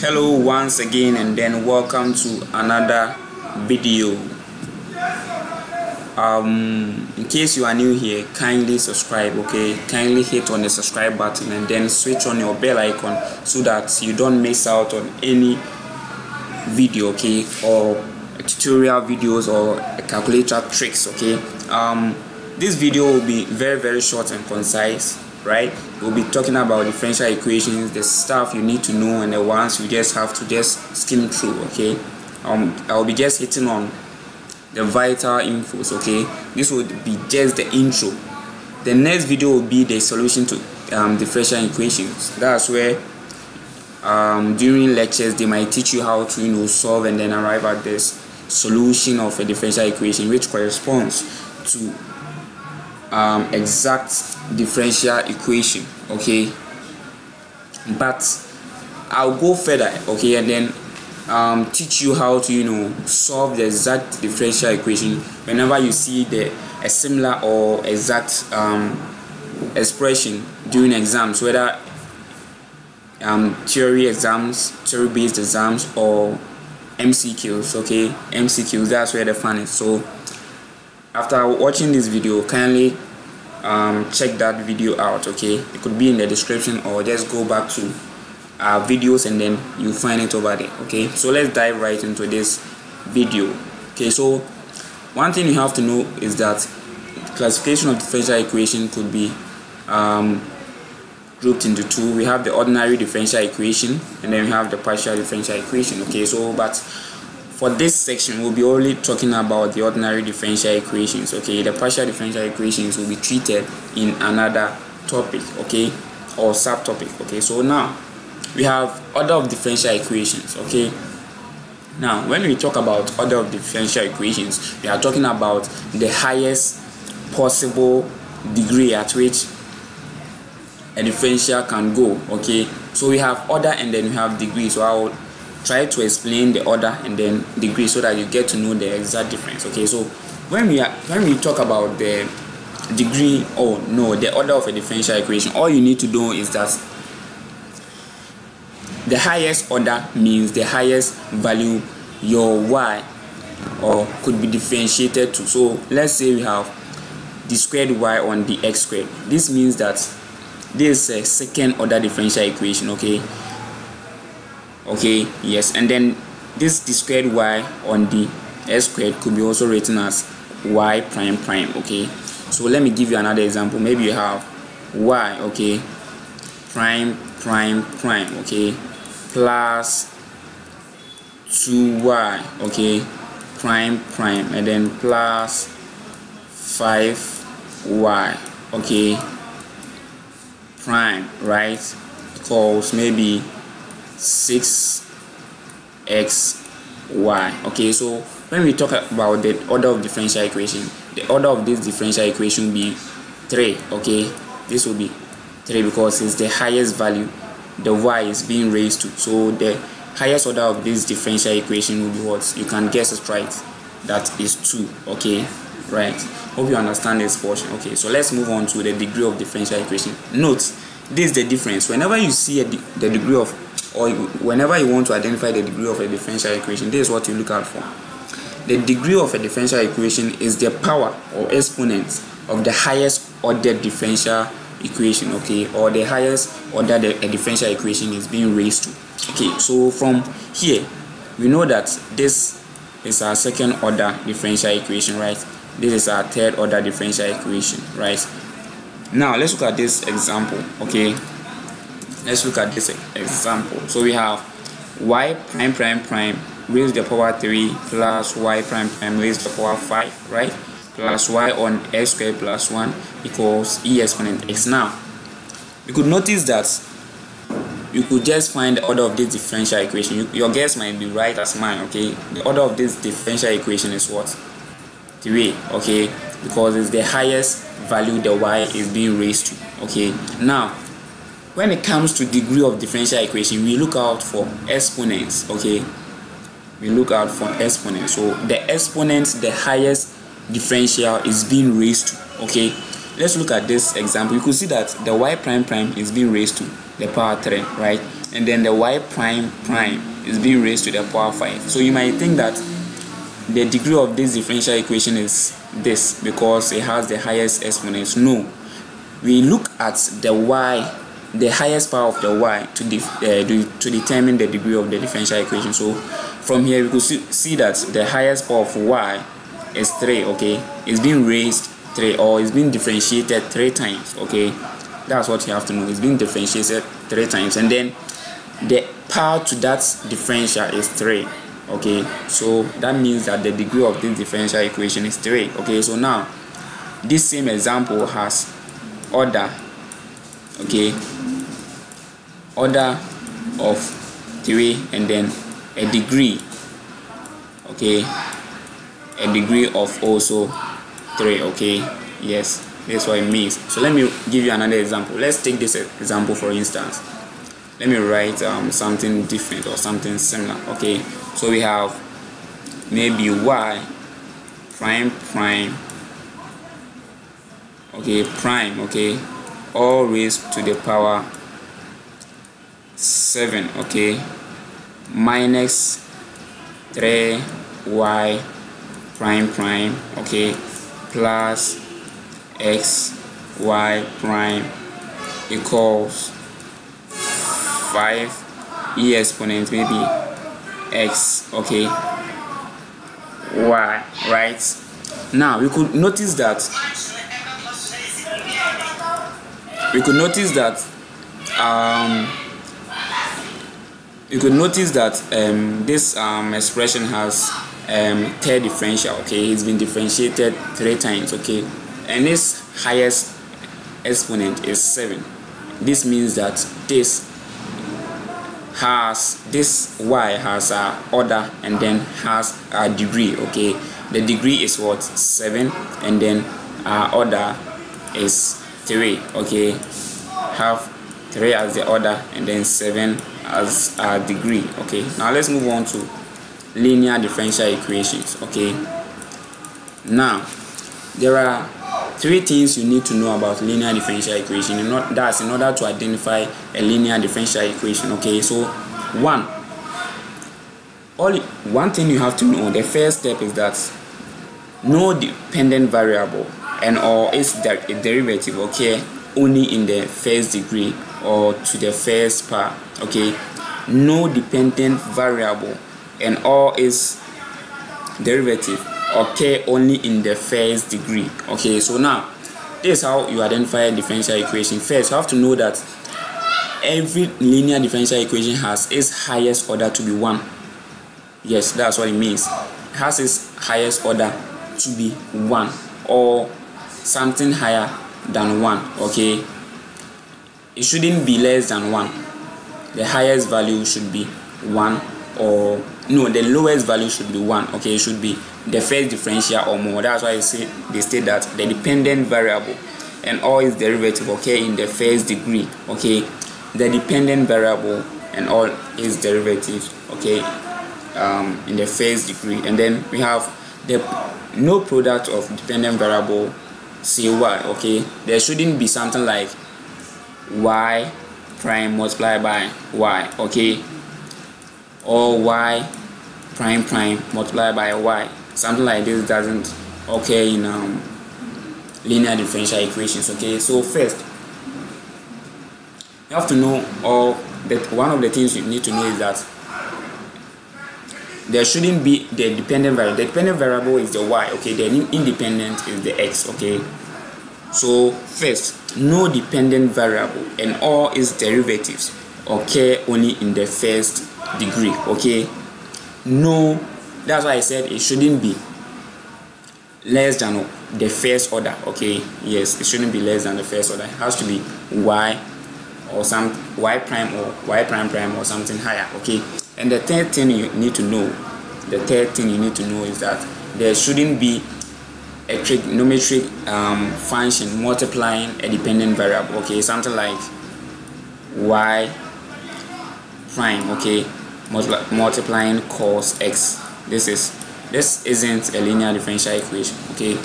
Hello once again, and then welcome to another video. In case you are new here, kindly subscribe, okay? Kindly hit on the subscribe button and then switch on your bell icon so that you don't miss out on any video, okay? Or tutorial videos or calculator tricks, okay? This video will be very short and concise, right? We'll be talking about differential equations, the stuff you need to know, and the ones you just have to just skim through, okay? I'll be just hitting on the vital infos, okay? This would be just the intro. The next video will be the solution to differential equations. That's where during lectures they might teach you how to, you know, solve and then arrive at this solution of a differential equation which corresponds to exact differential equation, okay? But I'll go further, okay, and then teach you how to, you know, solve the exact differential equation whenever you see a similar or exact expression during exams, whether theory exams, theory-based exams, or MCQs, okay? MCQs, that's where the fun is. So after watching this video, kindly check that video out, okay? It could be in the description, or just go back to our videos and then you find it over there, okay? So let's dive right into this video. Okay, so one thing you have to know is that classification of differential equation could be grouped into two. We have the ordinary differential equation and then we have the partial differential equation, okay? So but for this section, we'll be only talking about the ordinary differential equations, okay? The partial differential equations will be treated in another topic, okay? Or subtopic, okay? So now, we have order of differential equations, okay? Now, when we talk about order of differential equations, we are talking about the highest possible degree at which a differential can go, okay? So we have order and then we have degree. So I will try to explain the order and then degree so that you get to know the exact difference, okay? So when we talk about the degree, oh no, the order of a differential equation, all you need to know is that the highest order means the highest value your y or could be differentiated to. So let's say we have the squared y on the x squared. This means that this is a second order differential equation, okay? Okay, yes, and then this the squared y on the x squared could be also written as y prime prime, okay? So let me give you another example. Maybe you have y, okay, prime prime prime, okay, plus 2y, okay, prime prime, and then plus 5y, okay, prime, right, equals maybe 6xy, okay? So when we talk about the order of differential equation, the order of this differential equation will be 3, okay? This will be 3 because it's the highest value the y is being raised to. So the highest order of this differential equation will be what? You can guess it right, that is 2, okay? Right, hope you understand this portion, okay? So let's move on to the degree of differential equation. Note this is the difference. Whenever you see the degree of, or whenever you want to identify the degree of a differential equation, this is what you look out for. The degree of a differential equation is the power or exponent of the highest order differential equation, okay, or the highest order a differential equation is being raised to. Okay, so from here, we know that this is our second order differential equation, right? This is our third order differential equation, right? Now, let's look at this example, okay? Let's look at this example. So we have y prime prime prime raised to the power 3 plus y prime prime raised to the power 5, right, plus y on x squared plus 1 equals e exponent x. Now you could notice that you could just find the order of this differential equation. Your guess might be right as mine, okay? The order of this differential equation is what? 3, okay, because it's the highest value the y is being raised to, okay? Now when it comes to degree of differential equation, we look out for exponents, okay? We look out for exponents. So the exponent the highest differential is being raised to, okay? Let's look at this example. You could see that the y prime prime is being raised to the power 3, right? and then the y prime prime is being raised to the power 5. So you might think that the degree of this differential equation is this because it has the highest exponent. No, we look at the y, the highest power of the y to determine the degree of the differential equation. So from here we could see that the highest power of y is 3. Okay, it's being raised 3, or it's been differentiated 3 times. Okay, that's what you have to know. It's been differentiated 3 times, and then the power to that differential is 3. Okay, so that means that the degree of this differential equation is 3. Okay, so now this same example has order, okay, order of 3 and then a degree, okay, a degree of also 3. Okay, yes, that's what it means. So let me give you another example. Let's take this example for instance. Let me write something different or something similar. Okay, so we have maybe y prime prime, okay, prime, okay, all raised to the power 7, okay, minus 3y prime prime, okay, plus xy prime equals 5 e exponent maybe x, okay, y. Right, now we could notice that this expression has 3 differential. Okay, it's been differentiated 3 times. Okay, and this highest exponent is 7. This means that this y has a order and then has a degree. Okay, the degree is what, 7, and then our order is 3. Okay, have 3 as the order and then 7 as our degree. Okay, now let's move on to linear differential equations. Okay, now there are 3 things you need to know about linear differential equation, and that's in order to identify a linear differential equation. Okay, so one thing you have to know, the first step is that no dependent variable and or its derivative, okay, only in the first degree or to the first power. Okay, no dependent variable and all its derivative, okay, only in the first degree. Okay, so now this is how you identify a differential equation. First, you have to know that every linear differential equation has its highest order to be 1. Yes, that's what it means. It has its highest order to be 1 or something higher than 1. Okay, it shouldn't be less than 1. The highest value should be 1, or no, the lowest value should be 1. Okay, it should be the first differential or more. That's why they state that the dependent variable and all its derivative, okay, in the first degree. Okay, the dependent variable and all its derivatives, okay, in the first degree. And then we have the no product of dependent variable cy. Okay, there shouldn't be something like y prime multiplied by y, okay, or y prime prime multiplied by y. Something like this doesn't occur in linear differential equations. Okay, so first you have to know, or that one of the things you need to know is that there shouldn't be the dependent variable. The dependent variable is the y, okay, the independent is the x. Okay, so first, no dependent variable and all its derivatives occur only in the first degree. Okay, no, that's why I said it shouldn't be less than the first order. Okay, yes, it shouldn't be less than the first order. It has to be y or some y prime or y prime prime or something higher. Okay, and the third thing you need to know is that there shouldn't be a trigonometric function multiplying a dependent variable. Okay, something like y prime, okay, multiplying cos x. This isn't a linear differential equation. Okay,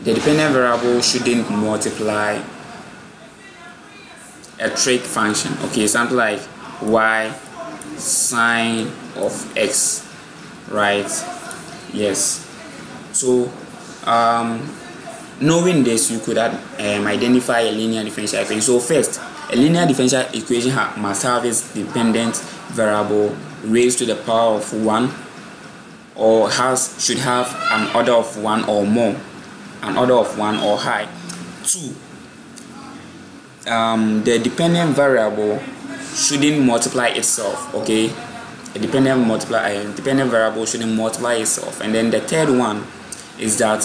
the dependent variable shouldn't multiply a trig function. Okay, something like y sine of x, right? Yes. So knowing this, you could identify a linear differential equation. So first, a linear differential equation must have its dependent variable raised to the power of 1, or should have an order of 1 or more, an order of 1 or high. 2. The dependent variable shouldn't multiply itself, okay? A dependent variable shouldn't multiply itself. And then the third one is that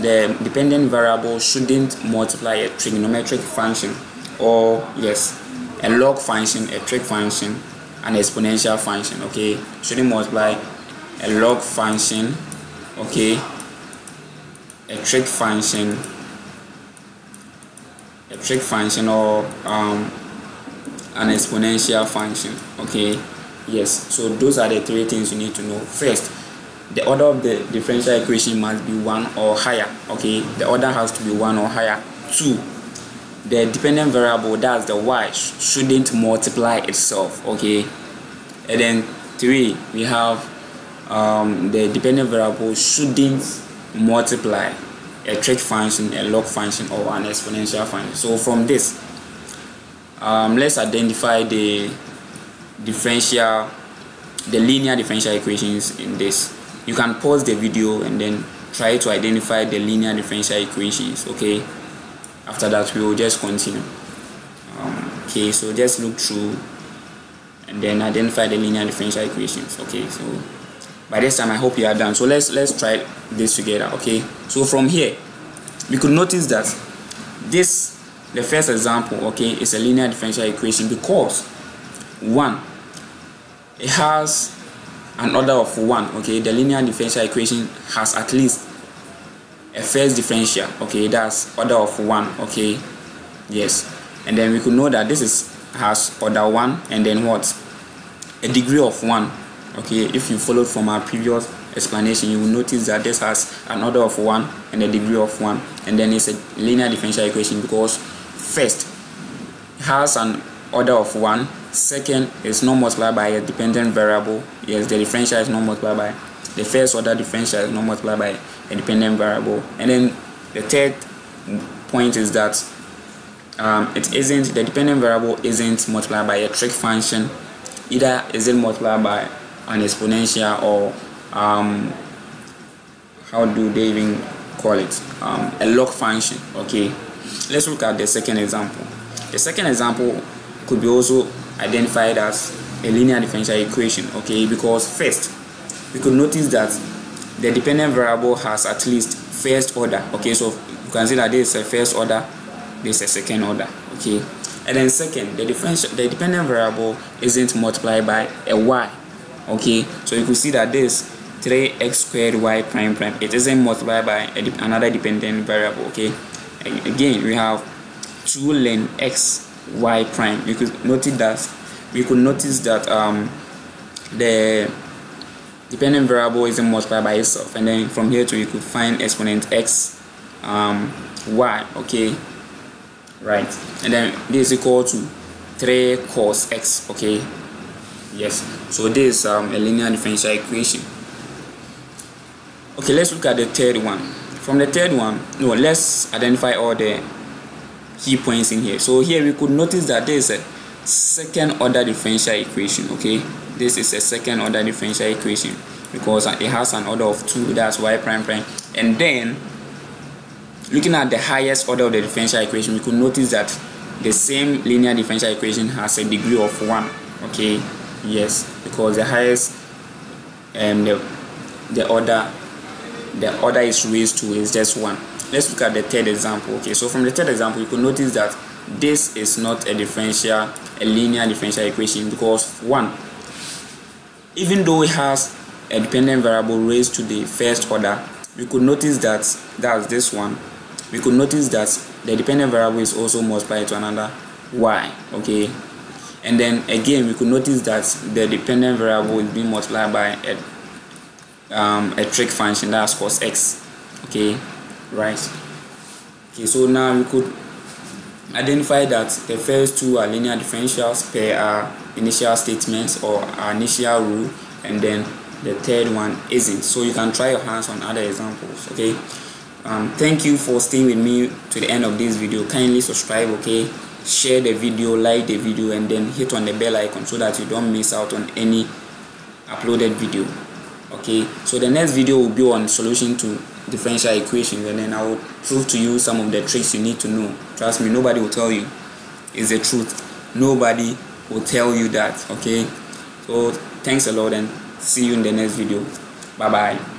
the dependent variable shouldn't multiply a trigonometric function, or yes, a log function, a trig function, an exponential function, okay? Shouldn't multiply a log function, okay, a trig function, or an exponential function, okay? Yes. So those are the three things you need to know. First, the order of the differential equation must be 1 or higher, okay? The order has to be 1 or higher. 2, the dependent variable, that's the y, shouldn't multiply itself, okay? And then 3, we have the dependent variable shouldn't multiply a trig function, a log function, or an exponential function. So from this, let's identify the linear differential equations in this. You can pause the video and then try to identify the linear differential equations, okay? After that, we will just continue. Okay, so just look through and then identify the linear differential equations, okay? So by this time, I hope you are done. So let's try this together, okay? So from here, we could notice that this, the first example, okay, is a linear differential equation because 1, it has an order of 1, okay? The linear differential equation has at least a first differential, okay? That's order of 1, okay? Yes. And then we could know that this has order 1 and then what? A degree of 1. Okay, if you followed from our previous explanation, you will notice that this has an order of 1 and a degree of 1, and then it's a linear differential equation because first, it has an order of 1, second, it's not multiplied by a dependent variable. Yes, the differential is not multiplied by, the first order differential is not multiplied by a dependent variable. And then the third point is that the dependent variable isn't multiplied by a trig function, either isn't multiplied by an exponential, or how do they even call it, a log function, okay? Let's look at the second example. The second example could be also identified as a linear differential equation, okay? Because first, we could notice that the dependent variable has at least first order, okay? So you can see that this is a first order, this is a second order, okay? And then second, the dependent variable isn't multiplied by a y, okay? So you could see that this 3x squared y prime prime, it isn't multiplied by another dependent variable, okay? Again, we have 2 ln x y prime. You could notice that the dependent variable isn't multiplied by itself, and then from here to you could find exponent x y, okay? Right. And then this is equal to 3 cos x, okay? Yes. So this is a linear differential equation. Okay, let's look at the third one. From the third one, let's identify all the key points in here. So here we could notice that there is a second order differential equation, okay? This is a second order differential equation because it has an order of 2, that's y prime prime. And then looking at the highest order of the differential equation, we could notice that the same linear differential equation has a degree of 1, okay? Yes, because the highest the order is raised to is just 1. Let's look at the third example. Okay, so from the third example, you could notice that this is not a linear differential equation because 1, even though it has a dependent variable raised to the first order, we could notice that this one, we could notice that the dependent variable is also multiplied to another y, okay? And then again, we could notice that the dependent variable is being multiplied by a trig function, that's cos x, okay? Right. Okay, so now we could Identify that the first two are linear differentials per our initial statements or our initial rule, and then the third one isn't. So you can try your hands on other examples. Okay, thank you for staying with me to the end of this video. Kindly subscribe, okay, share the video, like the video, and then hit on the bell icon so that you don't miss out on any uploaded video. Okay, so the next video will be on solution to differential equations, and then I will prove to you some of the tricks you need to know. Trust me, nobody will tell you. It's the truth. Nobody will tell you that. Okay, so thanks a lot and see you in the next video. Bye bye.